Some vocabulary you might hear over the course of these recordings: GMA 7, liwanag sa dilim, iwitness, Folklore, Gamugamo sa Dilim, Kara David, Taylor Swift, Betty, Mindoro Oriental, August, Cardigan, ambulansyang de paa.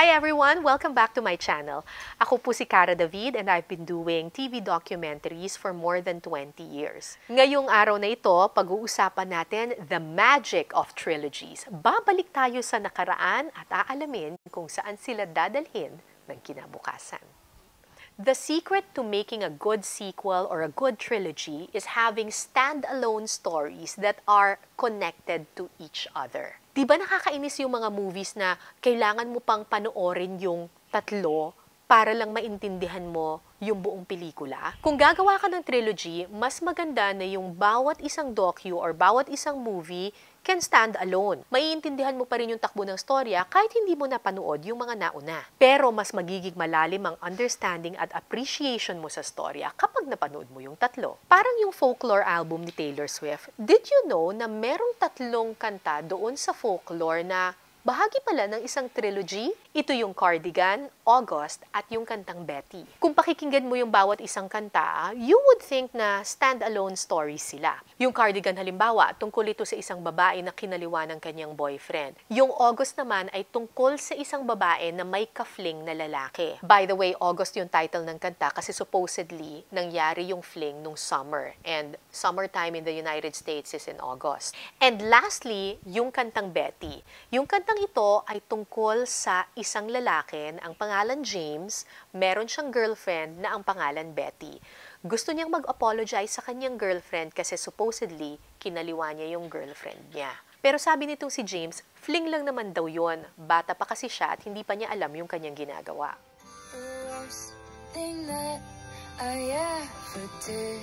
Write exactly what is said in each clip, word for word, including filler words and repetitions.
Hi everyone! Welcome back to my channel. Ako po si Kara David and I've been doing T V documentaries for more than twenty years. Ngayong araw na ito, pag-uusapan natin the magic of trilogies. Babalik tayo sa nakaraan at aalamin kung saan sila dadalhin ng kinabukasan. The secret to making a good sequel or a good trilogy is having stand-alone stories that are connected to each other. Di ba nakakainis yung mga movies na kailangan mo pang panoorin yung tatlo para lang maintindihan mo yung buong pelikula? Kung gagawa ka ng trilogy, mas maganda na yung bawat isang docu or bawat isang movie can stand alone. Maiintindihan mo pa rin yung takbo ng storya kahit hindi mo napanood yung mga nauna. Pero mas magiging malalim ang understanding at appreciation mo sa storya kapag napanood mo yung tatlo. Parang yung Folklore album ni Taylor Swift. Did you know na merong tatlong kanta doon sa Folklore na bahagi pala ng isang trilogy? Ito yung Cardigan, August, at yung kantang Betty. Kung pakikinggan mo yung bawat isang kanta, you would think na stand-alone stories sila. Yung Cardigan halimbawa, tungkol ito sa isang babae na kinaliwa ng kanyang boyfriend. Yung August naman ay tungkol sa isang babae na may ka-fling na lalaki. By the way, August yung title ng kanta kasi supposedly nangyari yung fling nung summer. And summertime in the United States is in August. And lastly, yung kantang Betty. Yung kantang Ang ito ay tungkol sa isang lalaki na ang pangalan James, meron siyang girlfriend na ang pangalan Betty. Gusto niyang mag-apologize sa kanyang girlfriend kasi supposedly kinaliwa niya yung girlfriend niya. Pero sabi nitong si James, fling lang naman daw yon. Bata pa kasi siya at hindi pa niya alam yung kanyang ginagawa. The worst thing that I ever did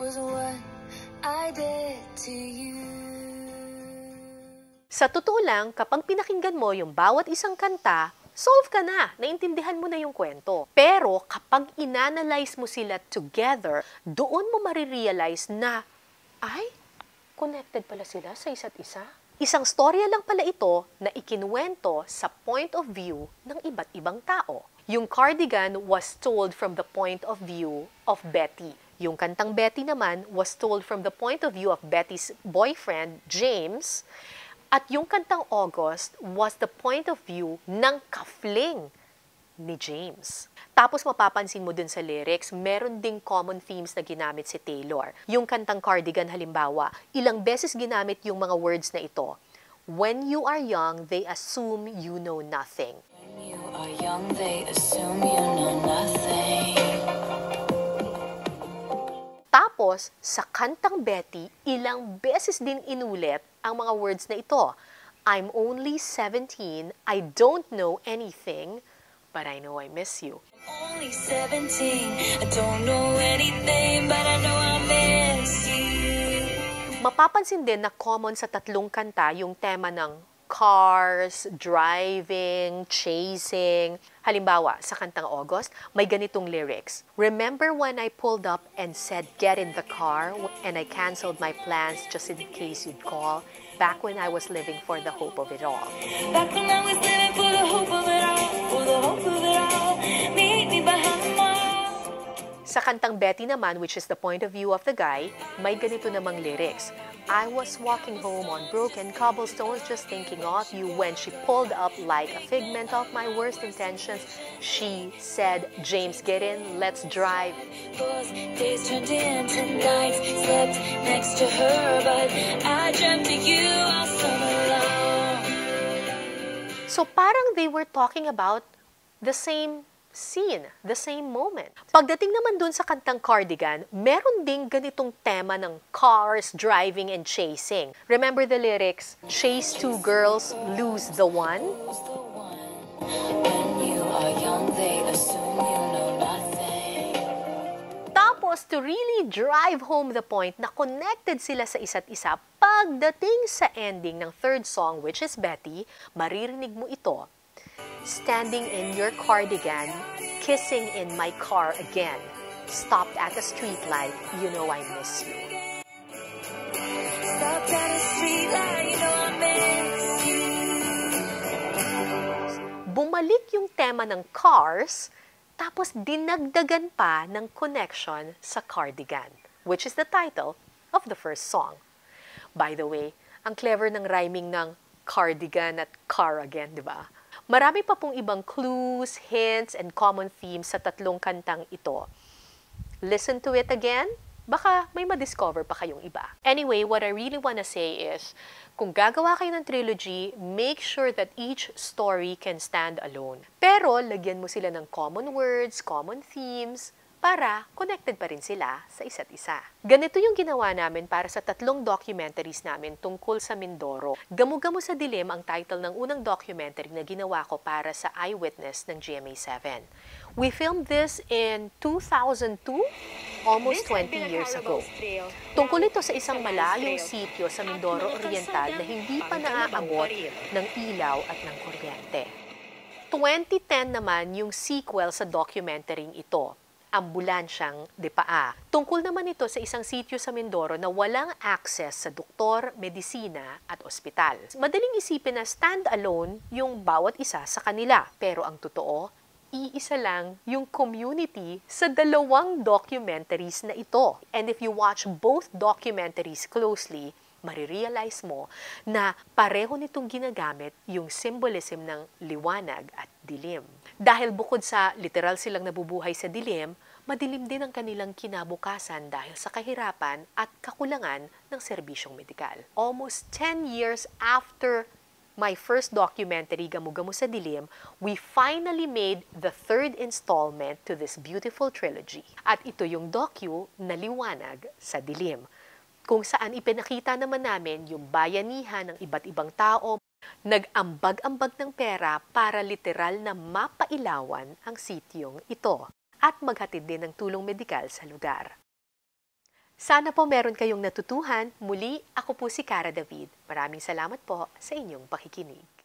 was what I did to you. Sa totoo lang, kapag pinakinggan mo yung bawat isang kanta, solve ka na, naintindihan mo na yung kwento. Pero kapag inanalyze mo sila together, doon mo marirealize na, ay, connected pala sila sa isa't isa. Isang storya lang pala ito na ikinuwento sa point of view ng iba't ibang tao. Yung Cardigan was told from the point of view of Betty. Yung kantang Betty naman was told from the point of view of Betty's boyfriend, James. At yung kantang August was the point of view ng ka-fling ni James. Tapos mapapansin mo dun sa lyrics, meron ding common themes na ginamit si Taylor. Yung kantang Cardigan halimbawa, ilang beses ginamit yung mga words na ito. When you are young, they assume you know nothing. When you are young, they assume you know nothing. Tapos, sa kantang Betty, ilang beses din inulit ang mga words na ito. I'm only seventeen, I don't know anything, but I know I miss you. I'm only seventeen, I don't know anything, but I know I miss you. Mapapansin din na common sa tatlong kanta yung tema ng cars, driving, chasing. Halimbawa, sa kantang August, may ganitong lyrics. Remember when I pulled up and said, get in the car, and I canceled my plans just in case you'd call, back when I was living for the hope of it all. Back when I was living for the hope of it all, for the hope of it all, meet me behind the mall. Sa kantang Betty naman, which is the point of view of the guy, may ganito namang lyrics. I was walking home on broken cobblestones just thinking of you when she pulled up like a figment of my worst intentions. She said, James, get in, let's drive. Those days turned into nights, slept next to her, but I dreamt of you all summer long. So parang they were talking about the same scene, the same moment. Pagdating naman dun sa kantang Cardigan, meron ding ganitong tema ng cars, driving, and chasing. Remember the lyrics? Chase two girls, lose the one. When you are young, they assume you know nothing. Tapos, to really drive home the point na connected sila sa isa't isa, pagdating sa ending ng third song, which is Betty, maririnig mo ito. Standing in your cardigan, kissing in my car again. Stopped at a streetlight, you know I miss you. Stopped at a streetlight, you know I miss you. Bumalik yung tema ng cars, tapos dinagdagan pa ng connection sa Cardigan, which is the title of the first song. By the way, ang clever ng rhyming ng Cardigan at car again, di ba? Marami pa pong ibang clues, hints, and common themes sa tatlong kantang ito. Listen to it again. Baka may madiscover pa kayong iba. Anyway, what I really wanna say is, kung gagawa kayo ng trilogy, make sure that each story can stand alone. Pero, lagyan mo sila ng common words, common themes, para connected pa rin sila sa isa't isa. Ganito yung ginawa namin para sa tatlong documentaries namin tungkol sa Mindoro. Gamugamo sa Dilim ang title ng unang documentary na ginawa ko para sa Eyewitness ng G M A seven. We filmed this in two thousand two, almost twenty years ago. Tungkol ito sa isang malayong sityo sa Mindoro Oriental na hindi pa naaabot ng ilaw at ng kuryente. twenty ten naman yung sequel sa documentaryng ito, Ambulansyang de Paa. Tungkol naman ito sa isang sitio sa Mindoro na walang access sa doktor, medisina at ospital. Madaling isipin na stand-alone yung bawat isa sa kanila. Pero ang totoo, iisa lang yung community sa dalawang documentaries na ito. And if you watch both documentaries closely, marirealize mo na pareho nitong ginagamit yung symbolism ng liwanag at dilim. Dahil bukod sa literal silang nabubuhay sa dilim, madilim din ang kanilang kinabukasan dahil sa kahirapan at kakulangan ng serbisyong medikal. Almost ten years after my first documentary, Gamugamo sa Dilim, we finally made the third installment to this beautiful trilogy. At ito yung docu na Liwanag sa Dilim, kung saan ipinakita naman namin yung bayanihan ng iba't ibang tao, nag-ambag-ambag ng pera para literal na mapailawan ang sityong ito at maghatid din ng tulong medikal sa lugar. Sana po meron kayong natutuhan. Muli, ako po si Kara David. Maraming salamat po sa inyong pakikinig.